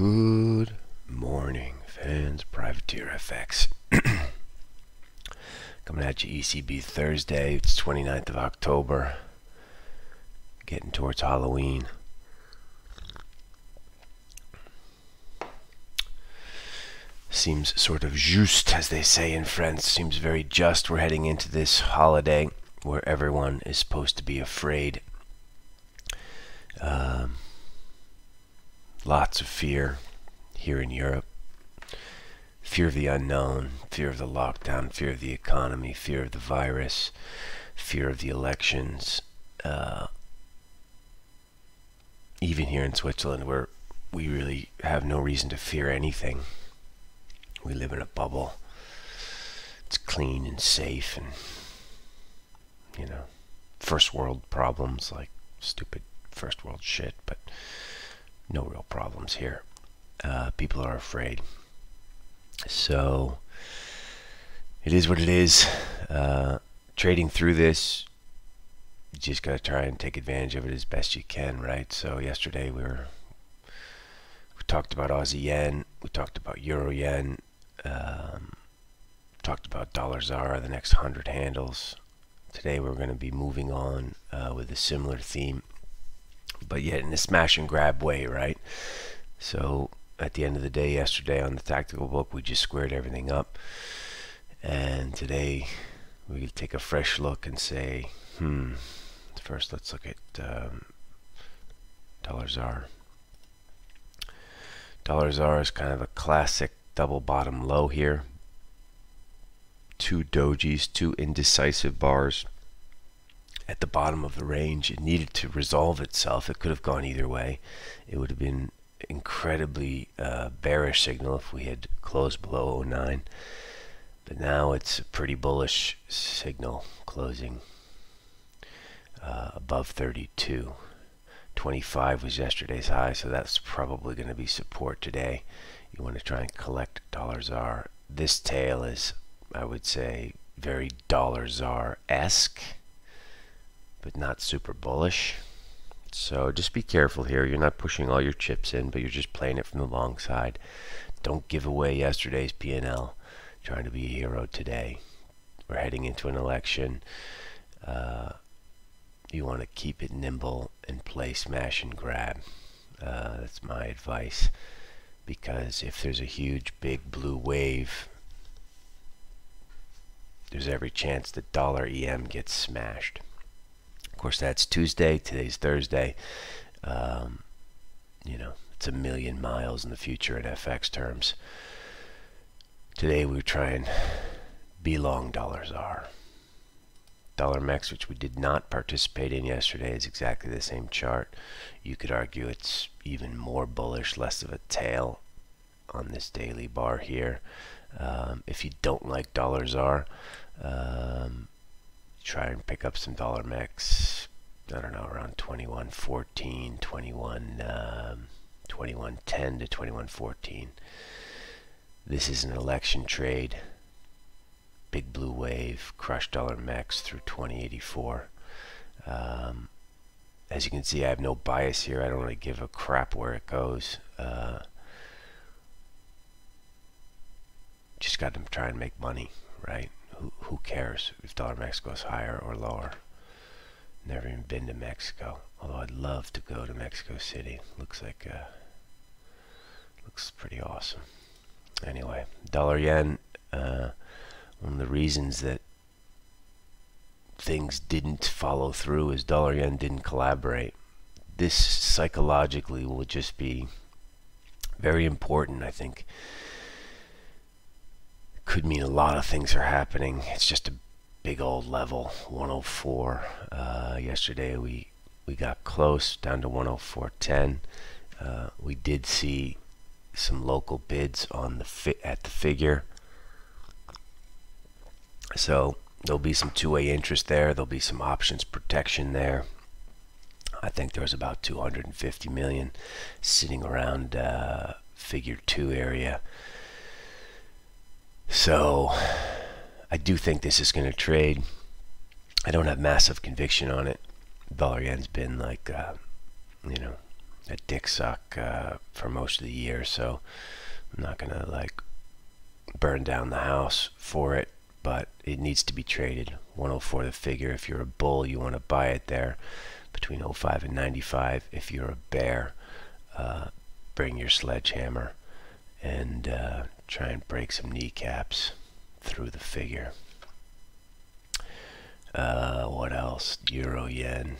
Good morning, fans. Privateer FX. Coming at you ECB Thursday. It's 29th of October. Getting towards Halloween. Seems sort of juste, as they say in France. Seems very just. We're heading into this holiday where everyone is supposed to be afraid. Lots of fear here in Europe. Fear of the unknown, fear of the lockdown, fear of the economy, fear of the virus, fear of the elections. Even here in Switzerland, where we really have no reason to fear anything. We live in a bubble. It's clean and safe, and, you know, first world problems, like stupid first world shit, but no real problems here. People are afraid. So it is what it is. Trading through this, you just got to try and take advantage of it as best you can, right? So yesterday we talked about Aussie yen, we talked about Euro yen, talked about Dollar Zar, the next 100 handles. Today we're going to be moving on with a similar theme, but yet in a smash and grab way, right? So at the end of the day yesterday on the tactical book, we just squared everything up, and today we take a fresh look and say, first let's look at Dollar Zar. Dollar Zar is kind of a classic double bottom low here. Two dojis, two indecisive bars at the bottom of the range. It needed to resolve itself. It could have gone either way. It would have been incredibly bearish signal if we had closed below 09, but now it's a pretty bullish signal closing above 32. 25 was yesterday's high, so that's probably going to be support today. You want to try and collect Dollar Zar. This tail is, I would say, very Dollar Zar-esque, but not super bullish. So just be careful here. You're not pushing all your chips in, but you're just playing it from the long side. Don't give away yesterday's P&L. Trying to be a hero today. We're heading into an election. You want to keep it nimble and play smash and grab. That's my advice, because if there's a huge big blue wave, there's every chance that dollar EM gets smashed. Of course, that's Tuesday. Today's Thursday. You know, it's a million miles in the future in FX terms. Today we try and be long Dollar Zar. Dollar Max, which we did not participate in yesterday, is exactly the same chart. You could argue it's even more bullish, less of a tail on this daily bar here. If you don't like Dollar Zar, try and pick up some dollar max. I don't know, around 21.14, 21.10 to 21.14. This is an election trade. Big blue wave, crush dollar max through 20.84. As you can see, I have no bias here. I don't really give a crap where it goes. Just got to try and make money, right? Who cares if dollar max goes higher or lower? Never even been to Mexico, although I'd love to go to Mexico City. Looks like looks pretty awesome. Anyway, dollar yen, one of the reasons that things didn't follow through is dollar yen didn't collaborate. This psychologically will just be very important, I think. Could mean a lot of things are happening. It's just a big old level, 104. Yesterday we got close down to 104.10. We did see some local bids on the figure, so there'll be some two-way interest there. There'll be some options protection there. I think there was about 250 million sitting around figure 2 area. So I do think this is going to trade. I don't have massive conviction on it. Dollar yen's been like, you know, a dick suck for most of the year, so I'm not gonna like burn down the house for it, but it needs to be traded. 104 the figure. If you're a bull, you want to buy it there between 05 and 95. If you're a bear, bring your sledgehammer and try and break some kneecaps through the figure. What else? Euro yen.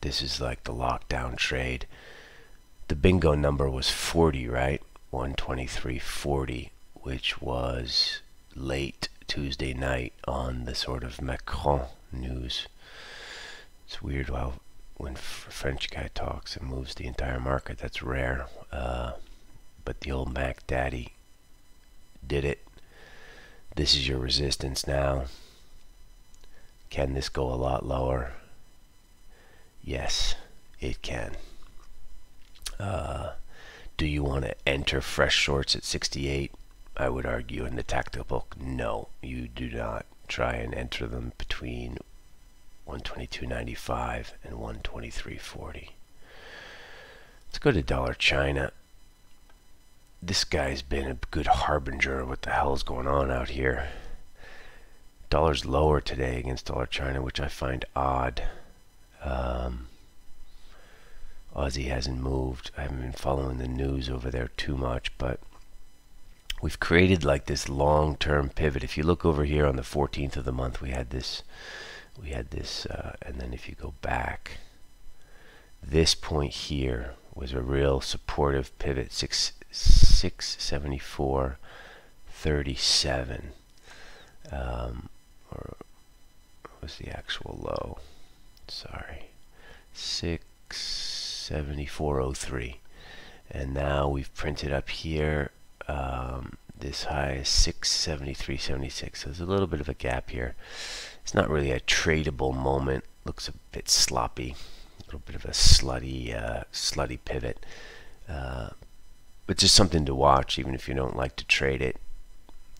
This is like the lockdown trade. The bingo number was 40, right? 123.40, which was late Tuesday night on the sort of Macron news. It's weird how when a French guy talks, it moves the entire market. That's rare. But the old Mac Daddy did it. This is your resistance now. Can this go a lot lower? Yes, it can. Do you want to enter fresh shorts at 68? I would argue in the tactical book, no, you do not try and enter them between 122.95 and 123.40. Let's go to Dollar China. This guy's been a good harbinger of what the hell's going on out here. Dollar's lower today against Dollar China, which I find odd. Aussie hasn't moved. I haven't been following the news over there too much, but we've created like this long-term pivot. If you look over here on the 14th of the month, we had this, and then if you go back, this point here was a real supportive pivot, 674.37. Or what was the actual low? Sorry, 674.03, and now we've printed up here. This high is 673.76, so there's a little bit of a gap here. It's not really a tradable moment. Looks a bit sloppy, a little bit of a slutty pivot, but just something to watch, even if you don't like to trade it.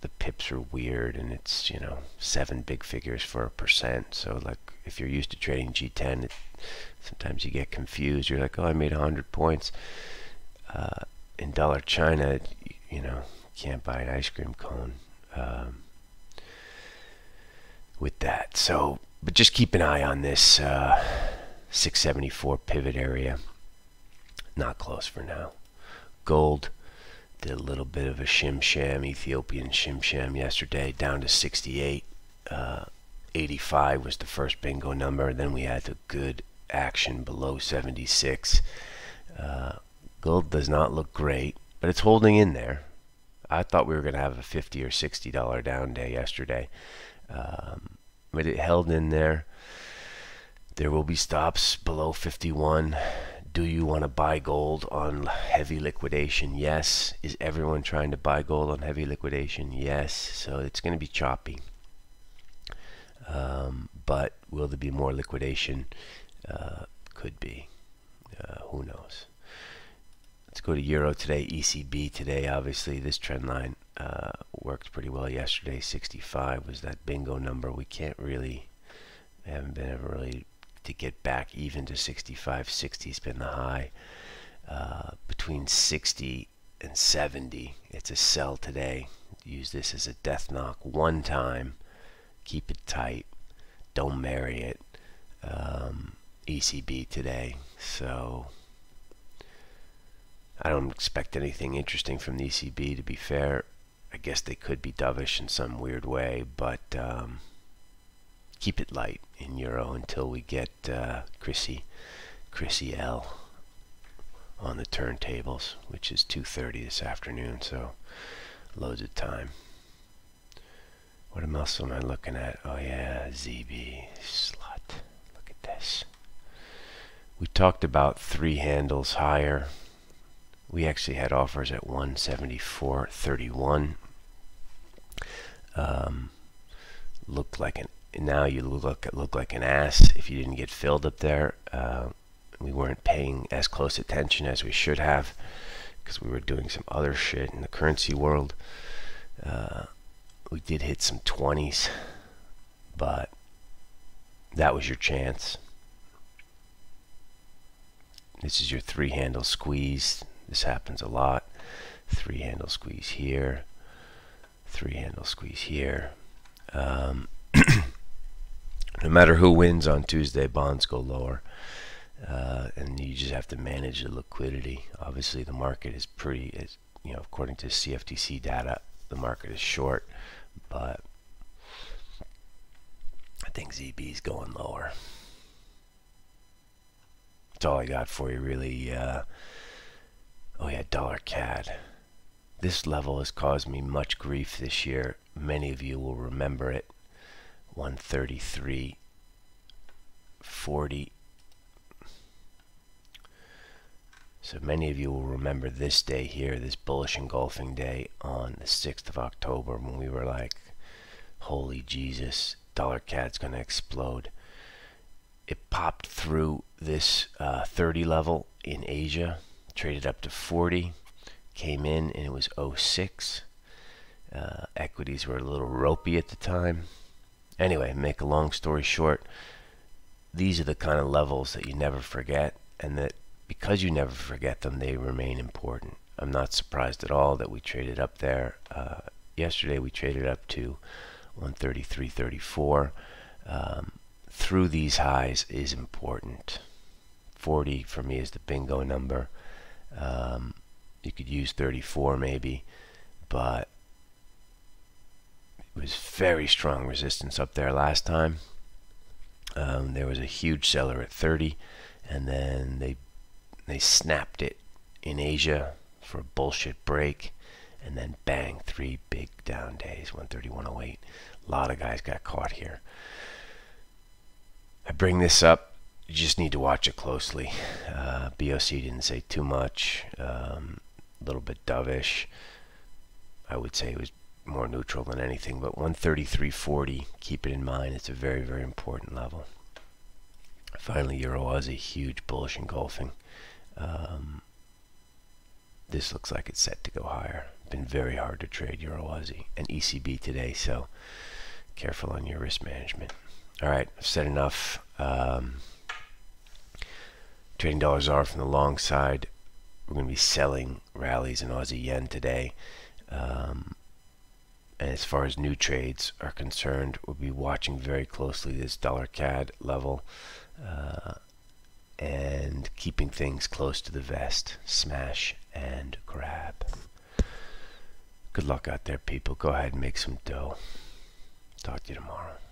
The pips are weird, and it's, you know, 7 big figures for a %. So like, if you're used to trading G10, sometimes you get confused. You're like, oh, I made 100 points. In Dollar China, you know, can't buy an ice cream cone with that. So, but just keep an eye on this 674 pivot area. Not close for now. Gold did a little bit of a shim sham, Ethiopian shim sham yesterday, down to 68. 85 was the first bingo number. Then we had a good action below 76. Gold does not look great, but it's holding in there. I thought we were going to have a $50 or $60 down day yesterday, but it held in there. There will be stops below 51. Do you want to buy gold on heavy liquidation? Yes. Is everyone trying to buy gold on heavy liquidation? Yes. So it's going to be choppy. But will there be more liquidation? Could be. Who knows? Let's go to Euro today. ECB today, obviously this trend line worked pretty well yesterday. 65 was that bingo number. We can't really, haven't been able really to get back even to 65. 60 has been the high. Between 60 and 70, it's a sell today. Use this as a death knock one time. Keep it tight. Don't marry it. ECB today. So I don't expect anything interesting from the ECB, to be fair. I guess they could be dovish in some weird way, but keep it light in Euro until we get Chrissy L on the turntables, which is 2:30 this afternoon, so loads of time. What else am I looking at? Oh yeah, ZB, slut. Look at this. We talked about 3 handles higher. We actually had offers at 174.31. Looked like look like an ass if you didn't get filled up there. We weren't paying as close attention as we should have because we were doing some other shit in the currency world. We did hit some 20s, but that was your chance. This is your three handle squeeze. This happens a lot. Three handle squeeze here. Three handle squeeze here. No matter who wins on Tuesday, bonds go lower. And you just have to manage the liquidity. Obviously, the market is pretty, you know, according to CFTC data, the market is short, but I think ZB is going lower. That's all I got for you, really. Oh yeah, dollar CAD. This level has caused me much grief this year. Many of you will remember it. 133.40. So many of you will remember this day here, this bullish engulfing day on the 6th of October, when we were like, holy Jesus, dollar CAD's going to explode. It popped through this 30 level in Asia, traded up to 40, came in, and it was 06. Equities were a little ropey at the time. Anyway, make a long story short, these are the kind of levels that you never forget, and that because you never forget them, they remain important. I'm not surprised at all that we traded up there. Yesterday we traded up to 133.34. Through these highs is important. 40 for me is the bingo number. You could use 34 maybe, but it was very strong resistance up there last time. There was a huge seller at 30, and then they snapped it in Asia for a bullshit break, and then bang, three big down days, 131.08. A lot of guys got caught here. I bring this up, you just need to watch it closely. BOC didn't say too much, a little bit dovish. I would say it was more neutral than anything, but 133.40, keep it in mind, it's a very, very important level. Finally, Euro Aussie, huge bullish engulfing. This looks like it's set to go higher. Been very hard to trade Euro Aussie and ECB today, so careful on your risk management. All right, I've said enough. Trading dollar zar from the long side. We're going to be selling rallies in Aussie yen today. And as far as new trades are concerned, we'll be watching very closely this dollar CAD level. And keeping things close to the vest. Smash and grab. Good luck out there, people. Go ahead and make some dough. Talk to you tomorrow.